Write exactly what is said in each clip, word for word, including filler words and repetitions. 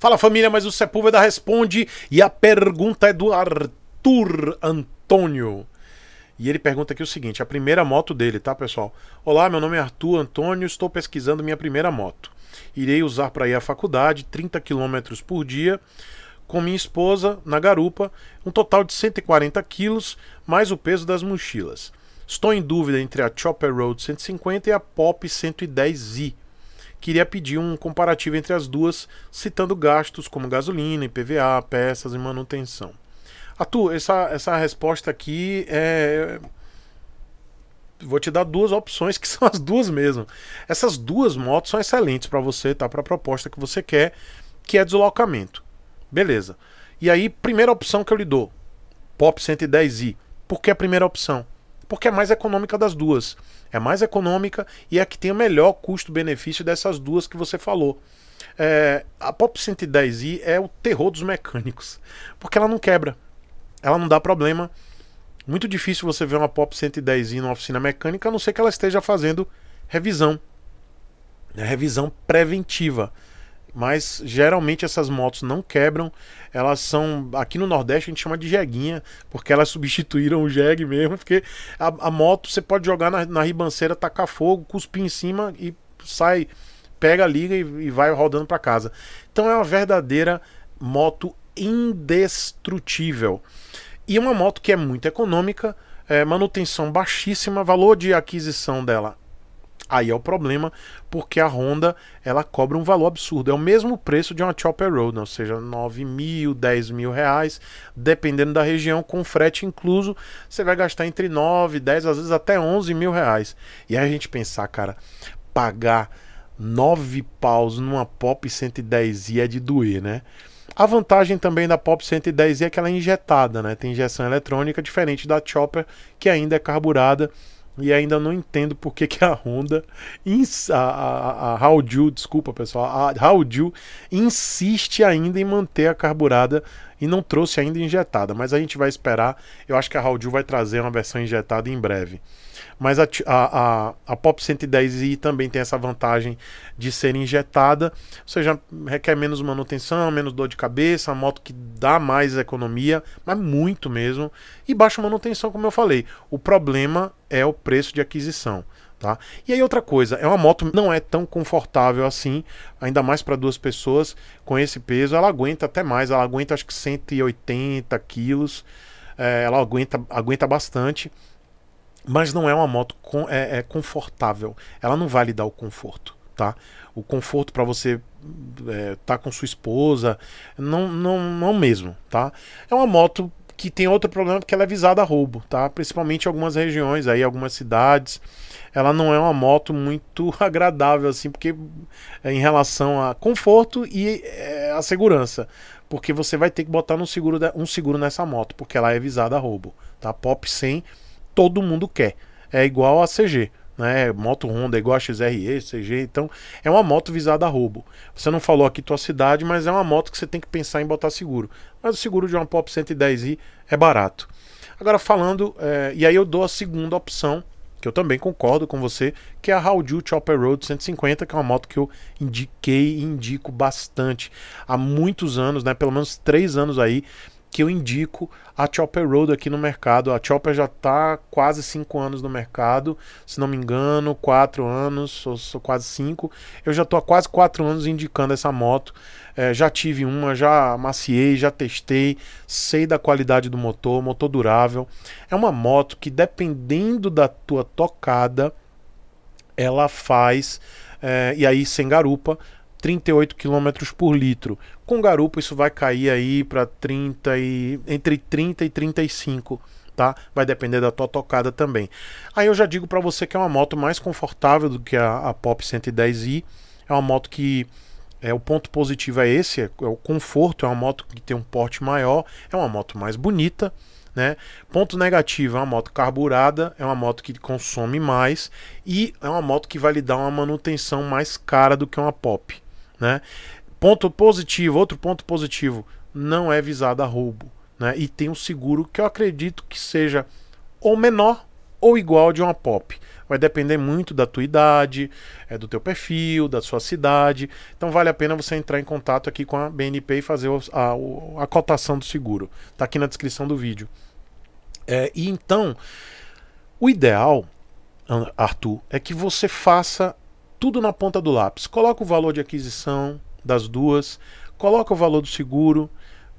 Fala família, mas o Sepúlveda responde e a pergunta é do Arthur Antônio. E ele pergunta aqui o seguinte, a primeira moto dele, tá pessoal? Olá, meu nome é Arthur Antônio, estou pesquisando minha primeira moto. Irei usar para ir à faculdade, trinta quilômetros por dia, com minha esposa, na garupa, um total de cento e quarenta quilos, mais o peso das mochilas. Estou em dúvida entre a Chopper Road cento e cinquenta e a Pop cento e dez i. Queria pedir um comparativo entre as duas, citando gastos como gasolina, I P V A, peças e manutenção. Arthur, essa, essa resposta aqui é... Vou te dar duas opções, que são as duas mesmo. Essas duas motos são excelentes para você, tá? Para a proposta que você quer, que é deslocamento. Beleza. E aí, primeira opção que eu lhe dou, Pop cento e dez i. Por que a primeira opção? Porque é mais econômica das duas. É mais econômica e é a que tem o melhor custo-benefício dessas duas que você falou. É, a Pop cento e dez i é o terror dos mecânicos, porque ela não quebra, ela não dá problema. Muito difícil você ver uma Pop cento e dez i numa oficina mecânica, a não ser que ela esteja fazendo revisão. É revisão preventiva. Mas geralmente essas motos não quebram, elas são, aqui no Nordeste a gente chama de jeguinha, porque elas substituíram o jegue mesmo, porque a, a moto você pode jogar na, na ribanceira, tacar fogo, cuspir em cima e sai, pega a liga e, e vai rodando para casa. Então é uma verdadeira moto indestrutível. E uma moto que é muito econômica, é, manutenção baixíssima, valor de aquisição dela. Aí é o problema, porque a Honda ela cobra um valor absurdo. É o mesmo preço de uma Chopper Road, ou seja, nove mil, dez mil reais, dependendo da região, com frete incluso, você vai gastar entre nove, dez, às vezes até onze mil reais. E aí a gente pensar, cara, pagar nove paus numa Pop cento e dez i é de doer, né? A vantagem também da Pop cento e dez i é que ela é injetada, né? Tem injeção eletrônica, diferente da Chopper, que ainda é carburada. E ainda não entendo por que que a Honda, a, a, a Haojue, desculpa pessoal, a Haojue insiste ainda em manter a carburada e não trouxe ainda injetada. Mas a gente vai esperar, eu acho que a Haojue vai trazer uma versão injetada em breve. Mas a, a, a, a Pop cento e dez i também tem essa vantagem de ser injetada, ou seja, requer menos manutenção, menos dor de cabeça, uma moto que dá mais economia, mas muito mesmo, e baixa manutenção, como eu falei. O problema é o preço de aquisição, tá? E aí outra coisa, é uma moto que não é tão confortável assim, ainda mais para duas pessoas com esse peso. Ela aguenta até mais, ela aguenta acho que cento e oitenta quilos, é, ela aguenta, aguenta bastante, mas não é uma moto com, é, é confortável, ela não vai lhe dar o conforto, tá? O conforto para você é, tá com sua esposa, não, não, não mesmo, tá? É uma moto que tem outro problema, porque ela é visada a roubo, tá? Principalmente em algumas regiões, aí, algumas cidades. Ela não é uma moto muito agradável, assim, porque é em relação a conforto e é, a segurança. Porque você vai ter que botar um seguro, um seguro nessa moto, porque ela é visada a roubo, tá? Pop cem, todo mundo quer. É igual a C G, né? Moto Honda é igual a X R E, C G. Então, é uma moto visada a roubo. Você não falou aqui tua cidade, mas é uma moto que você tem que pensar em botar seguro. Mas o seguro de uma Pop cento e dez i é barato. Agora falando, é, e aí eu dou a segunda opção, que eu também concordo com você, que é a Haojue Chopper Road cento e cinquenta, que é uma moto que eu indiquei e indico bastante. Há muitos anos, né, pelo menos três anos aí, que eu indico a Chopper Road aqui no mercado. A Chopper já está quase cinco anos no mercado, se não me engano, quatro anos, ou, ou quase cinco. Eu já estou há quase quatro anos indicando essa moto. É, já tive uma, já amaciei, já testei, sei da qualidade do motor, motor durável. É uma moto que, dependendo da tua tocada, ela faz, é, e aí sem garupa, trinta e oito quilômetros por litro. Com garupa isso vai cair aí para trinta e entre trinta e trinta e cinco, tá? Vai depender da tua tocada também. Aí eu já digo para você que é uma moto mais confortável do que a, a Pop cento e dez i. É uma moto que é o ponto positivo é esse, é, é o conforto, é uma moto que tem um porte maior, é uma moto mais bonita, né? Ponto negativo, é uma moto carburada, é uma moto que consome mais e é uma moto que vai lhe dar uma manutenção mais cara do que uma Pop, né? Ponto positivo, outro ponto positivo, não é visada a roubo, né? E tem um seguro que eu acredito que seja ou menor ou igual de uma Pop. Vai depender muito da tua idade, é, do teu perfil, da sua cidade. Então vale a pena você entrar em contato aqui com a B N P e fazer a, a, a cotação do seguro. Está aqui na descrição do vídeo. É, e então, o ideal, Arthur, é que você faça tudo na ponta do lápis. Coloca o valor de aquisição das duas, coloca o valor do seguro,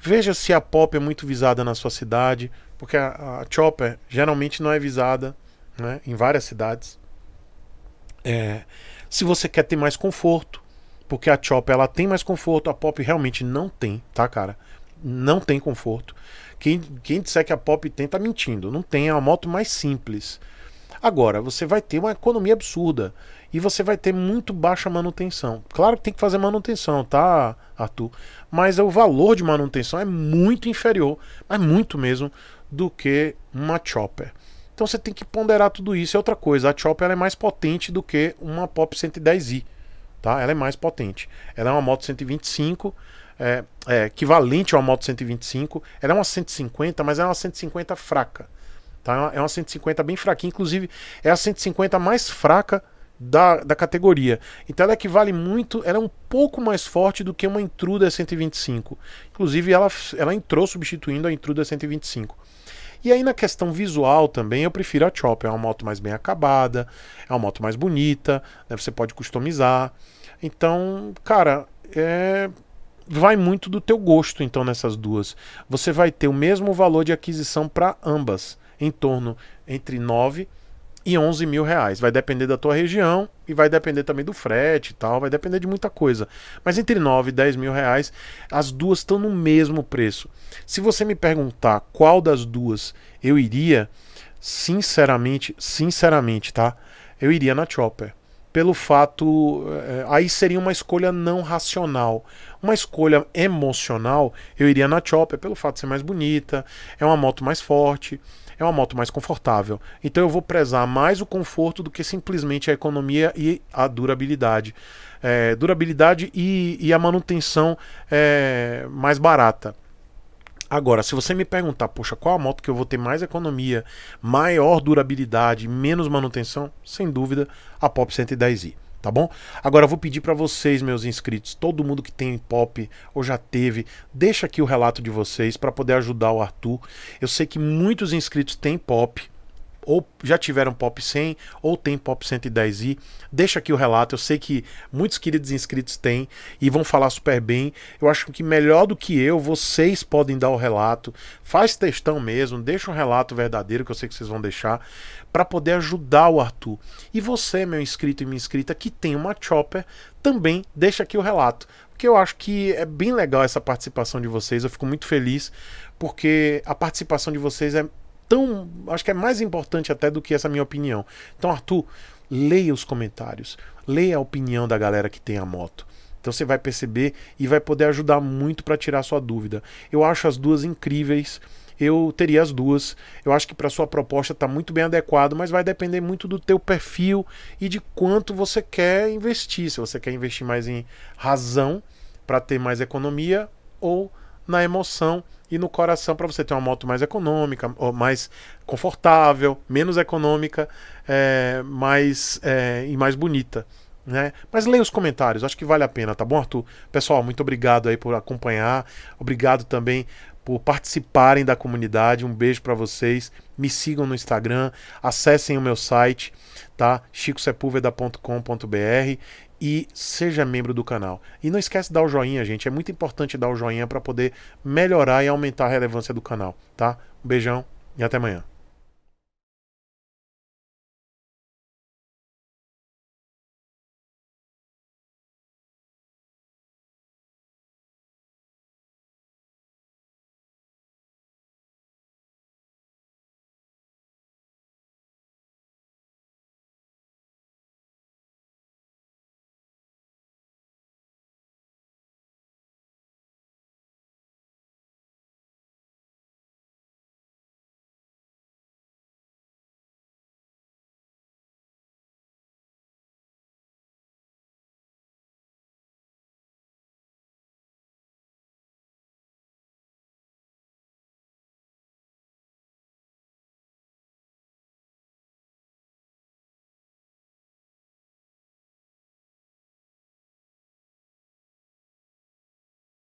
veja se a Pop é muito visada na sua cidade, porque a, a Chopper geralmente não é visada, né, em várias cidades. É, se você quer ter mais conforto, porque a Chopper ela tem mais conforto, a Pop realmente não tem, tá, cara? Não tem conforto. Quem, quem disser que a Pop tem, tá mentindo. Não tem, é uma moto mais simples. Agora, você vai ter uma economia absurda e você vai ter muito baixa manutenção. Claro que tem que fazer manutenção, tá, Arthur? Mas o valor de manutenção é muito inferior, mas muito mesmo, do que uma Chopper. Então você tem que ponderar tudo isso. É outra coisa, a Chopper ela é mais potente do que uma Pop cento e dez i, tá? Ela é mais potente. Ela é uma moto cento e vinte e cinco, é, é equivalente a uma moto cento e vinte e cinco. Ela é uma cento e cinquenta, mas é uma cento e cinquenta fraca, tá? É uma cento e cinquenta bem fraquinha, inclusive é a cento e cinquenta mais fraca da, da categoria. Então ela equivale muito, ela é um pouco mais forte do que uma Intruda cento e vinte e cinco. Inclusive ela, ela entrou substituindo a Intruda cento e vinte e cinco. E aí na questão visual também eu prefiro a Chopper, é uma moto mais bem acabada, é uma moto mais bonita, né? Você pode customizar. Então, cara, é... vai muito do teu gosto então nessas duas. Você vai ter o mesmo valor de aquisição para ambas, em torno entre nove e onze mil reais. Vai depender da tua região e vai depender também do frete e tal, vai depender de muita coisa. Mas entre nove e dez mil reais, as duas estão no mesmo preço. Se você me perguntar qual das duas eu iria, sinceramente, sinceramente, tá? Eu iria na Chopper. Pelo fato, aí seria uma escolha não racional. Uma escolha emocional, eu iria na Chopper pelo fato de ser mais bonita, é uma moto mais forte, é uma moto mais confortável. Então eu vou prezar mais o conforto do que simplesmente a economia e a durabilidade. É, durabilidade e, e a manutenção é, mais barata. Agora, se você me perguntar, poxa, qual a moto que eu vou ter mais economia, maior durabilidade, menos manutenção? Sem dúvida, a Pop cento e dez i. Tá bom? Agora eu vou pedir para vocês, meus inscritos, todo mundo que tem Pop ou já teve, deixa aqui o relato de vocês para poder ajudar o Arthur. Eu sei que muitos inscritos têm Pop, ou já tiveram Pop cem, ou tem Pop cento e dez i. Deixa aqui o relato, eu sei que muitos queridos inscritos têm e vão falar super bem. Eu acho que melhor do que eu, vocês podem dar o relato. Faz textão mesmo, deixa um relato verdadeiro que eu sei que vocês vão deixar, para poder ajudar o Arthur. E você, meu inscrito e minha inscrita, que tem uma Chopper, também deixa aqui o relato, porque eu acho que é bem legal essa participação de vocês. Eu fico muito feliz, porque a participação de vocês é tão, acho que é mais importante até do que essa minha opinião. Então, Arthur, leia os comentários, leia a opinião da galera que tem a moto. Então você vai perceber e vai poder ajudar muito para tirar sua dúvida. Eu acho as duas incríveis, eu teria as duas. Eu acho que para sua proposta está muito bem adequado, mas vai depender muito do teu perfil e de quanto você quer investir. Se você quer investir mais em razão para ter mais economia, ou na emoção e no coração para você ter uma moto mais econômica, ou mais confortável, menos econômica, é, mais, é, e mais bonita, né? Mas leia os comentários, acho que vale a pena, tá bom, Arthur? Pessoal, muito obrigado aí por acompanhar, obrigado também por participarem da comunidade, um beijo para vocês, me sigam no Instagram, acessem o meu site, tá? chico sepulveda ponto com ponto br, e seja membro do canal. E não esquece de dar o joinha, gente, é muito importante dar o joinha para poder melhorar e aumentar a relevância do canal, tá? Um beijão e até amanhã.